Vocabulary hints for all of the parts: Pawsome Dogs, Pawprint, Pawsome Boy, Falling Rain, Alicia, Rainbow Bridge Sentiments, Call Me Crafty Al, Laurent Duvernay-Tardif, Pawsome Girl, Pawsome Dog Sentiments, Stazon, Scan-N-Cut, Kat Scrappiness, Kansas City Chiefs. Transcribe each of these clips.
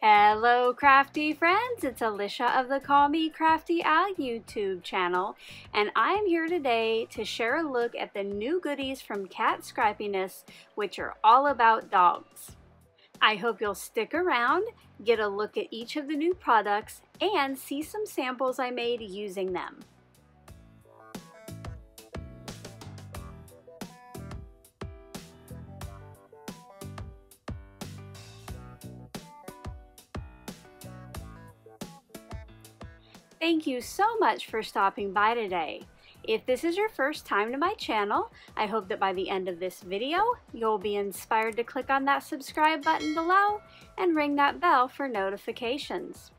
Hello crafty friends, it's Alicia of the Call Me Crafty Al YouTube channel, and I am here today to share a look at the new goodies from Kat Scrappiness, which are all about dogs. I hope you'll stick around, get a look at each of the new products, and see some samples I made using them. Thank you so much for stopping by today. If this is your first time to my channel, I hope that by the end of this video, you'll be inspired to click on that subscribe button below and ring that bell for notifications.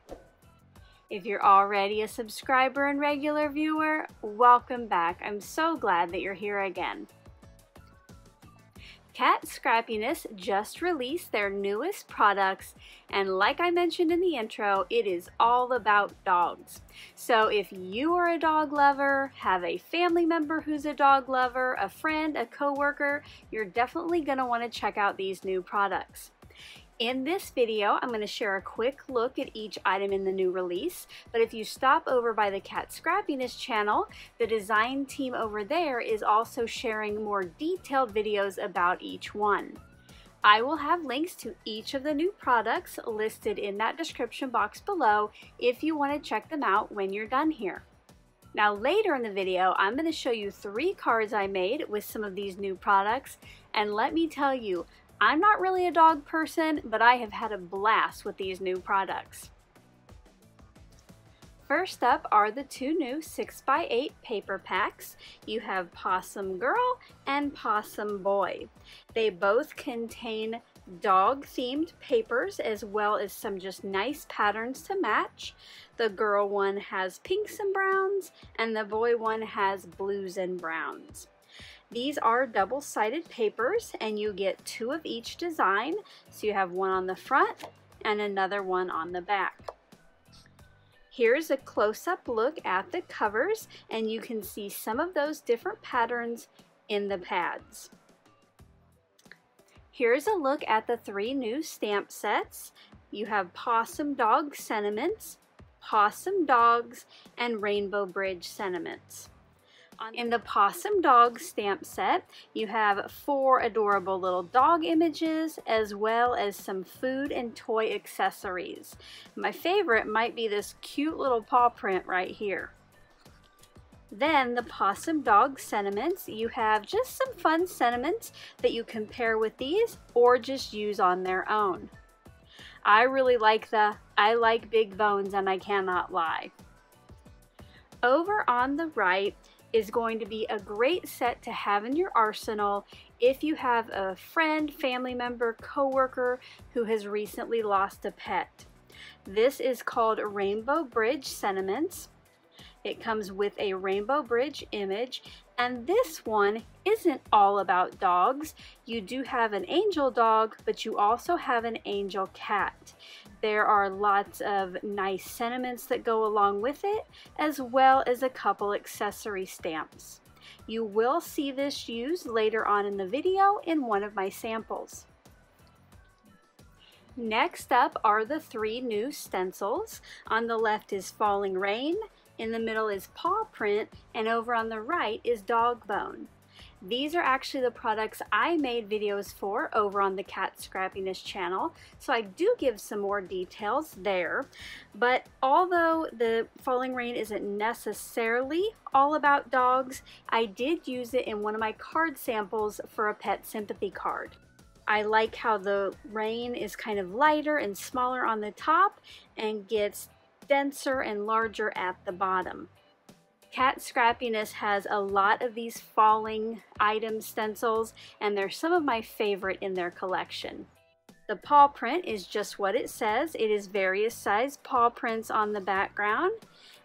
If you're already a subscriber and regular viewer, welcome back. I'm so glad that you're here again. Kat Scrappiness just released their newest products, and like I mentioned in the intro, it is all about dogs. So if you are a dog lover, have a family member who's a dog lover, a friend, a coworker, you're definitely going to want to check out these new products. In this video, I'm going to share a quick look at each item in the new release, but if you stop over by the Kat Scrappiness channel, the design team over there is also sharing more detailed videos about each one. I will have links to each of the new products listed in that description box below if you want to check them out when you're done here. Now later in the video, I'm going to show you three cards I made with some of these new products, and let me tell you, I'm not really a dog person, but I have had a blast with these new products. First up are the two new 6x8 paper packs. You have Pawsome Girl and Pawsome Boy. They both contain dog-themed papers as well as some just nice patterns to match. The girl one has pinks and browns, and the boy one has blues and browns. These are double-sided papers, and you get two of each design, so you have one on the front and another one on the back. Here's a close-up look at the covers, and you can see some of those different patterns in the pads. Here's a look at the three new stamp sets. You have Pawsome Dog Sentiments, Pawsome Dogs, and Rainbow Bridge Sentiments. In the Pawsome Dog stamp set, you have four adorable little dog images as well as some food and toy accessories. My favorite might be this cute little paw print right here. Then the Pawsome Dog Sentiments, you have just some fun sentiments that you can pair with these or just use on their own. I really like the "I like big bones and I cannot lie." Over on the right is going to be a great set to have in your arsenal if you have a friend, family member, coworker who has recently lost a pet. This is called Rainbow Bridge Sentiments. It comes with a Rainbow Bridge image, and this one isn't all about dogs. You do have an angel dog, but you also have an angel cat. There are lots of nice sentiments that go along with it, as well as a couple accessory stamps. You will see this used later on in the video in one of my samples. Next up are the three new stencils. On the left is Falling Rain, in the middle is Paw Print, and over on the right is Dog Bone. These are actually the products I made videos for over on the Kat Scrappiness channel, so I do give some more details there. But although the Falling Rain isn't necessarily all about dogs, I did use it in one of my card samples for a pet sympathy card. I like how the rain is kind of lighter and smaller on the top and gets denser and larger at the bottom. Kat Scrappiness has a lot of these falling item stencils, and they're some of my favorite in their collection. The paw print is just what it says. It is various size paw prints on the background,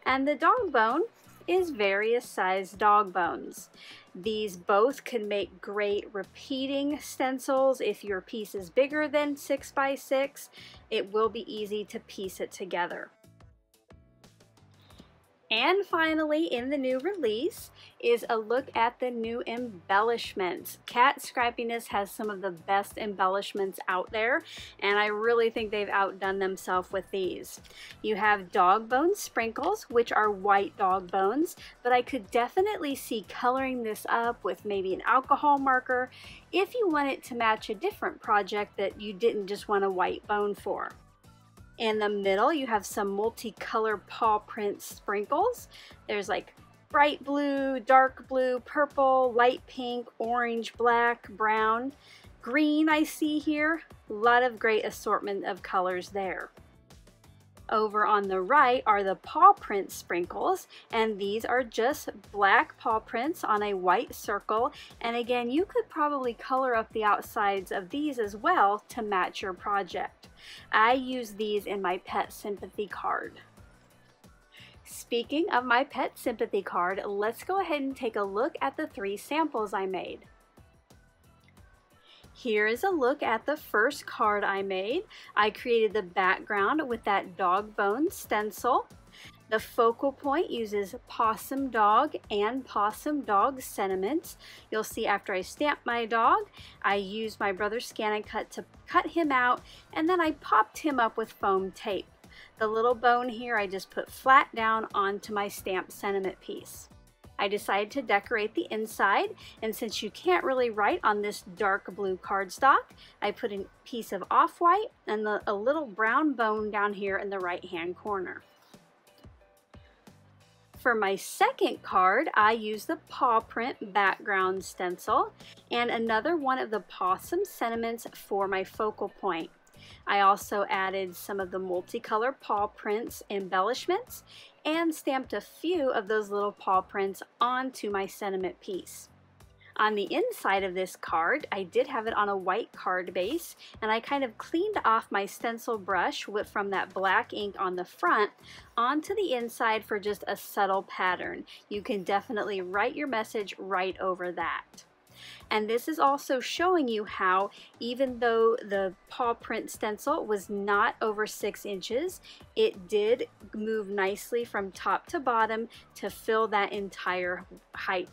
and the dog bone is various size dog bones. These both can make great repeating stencils. If your piece is bigger than 6x6, it will be easy to piece it together. And finally, in the new release, is a look at the new embellishments. Kat Scrappiness has some of the best embellishments out there, and I really think they've outdone themselves with these. You have dog bone sprinkles, which are white dog bones, but I could definitely see coloring this up with maybe an alcohol marker if you want it to match a different project that you didn't just want a white bone for. In the middle, you have some multicolored paw print sprinkles. There's like bright blue, dark blue, purple, light pink, orange, black, brown, green I see here. A lot of great assortment of colors there. Over on the right are the paw print sprinkles, and these are just black paw prints on a white circle. And again, you could probably color up the outsides of these as well to match your project. I use these in my pet sympathy card. Speaking of my pet sympathy card, let's go ahead and take a look at the 3 samples I made. Here is a look at the first card I made. I created the background with that dog bone stencil. The focal point uses Pawsome Dog and Pawsome Dog Sentiments. You'll see after I stamp my dog, I use my brother's Scan-N-Cut to cut him out, and then I popped him up with foam tape. The little bone here I just put flat down onto my stamped sentiment piece. I decided to decorate the inside, and since you can't really write on this dark blue cardstock, I put a piece of off-white and a little brown bone down here in the right-hand corner. For my second card, I used the paw print background stencil and another one of the Pawsome Sentiments for my focal point. I also added some of the multicolored paw prints embellishments and stamped a few of those little paw prints onto my sentiment piece. On the inside of this card, I did have it on a white card base, and I kind of cleaned off my stencil brush from that black ink on the front onto the inside for just a subtle pattern. You can definitely write your message right over that. And this is also showing you how, even though the paw print stencil was not over 6 inches, it did move nicely from top to bottom to fill that entire height.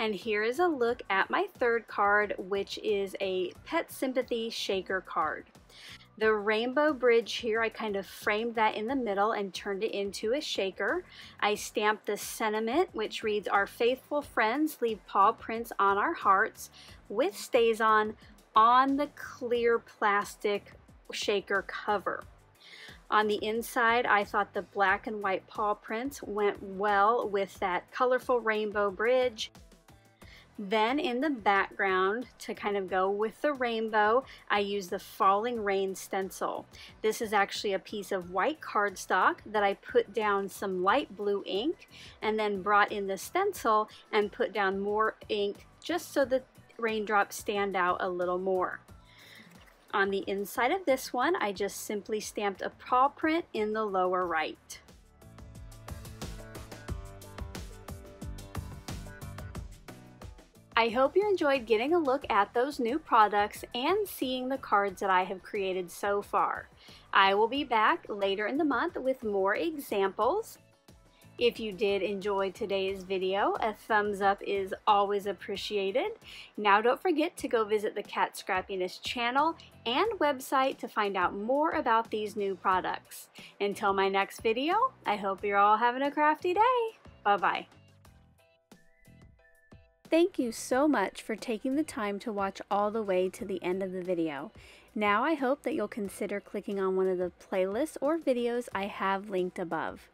And here is a look at my third card, which is a Pet Sympathy Shaker card. The rainbow bridge here, I kind of framed that in the middle and turned it into a shaker. I stamped the sentiment, which reads, "Our faithful friends leave paw prints on our hearts," with Stazon on the clear plastic shaker cover. On the inside, I thought the black and white paw prints went well with that colorful rainbow bridge. Then in the background, to kind of go with the rainbow, I use the Falling Rain stencil. This is actually a piece of white cardstock that I put down some light blue ink and then brought in the stencil and put down more ink just so the raindrops stand out a little more. On the inside of this one, I just simply stamped a paw print in the lower right. I hope you enjoyed getting a look at those new products and seeing the cards that I have created so far. I will be back later in the month with more examples. If you did enjoy today's video, a thumbs up is always appreciated. Now don't forget to go visit the Kat Scrappiness channel and website to find out more about these new products. Until my next video, I hope you're all having a crafty day. Bye-bye. Thank you so much for taking the time to watch all the way to the end of the video. Now I hope that you'll consider clicking on one of the playlists or videos I have linked above.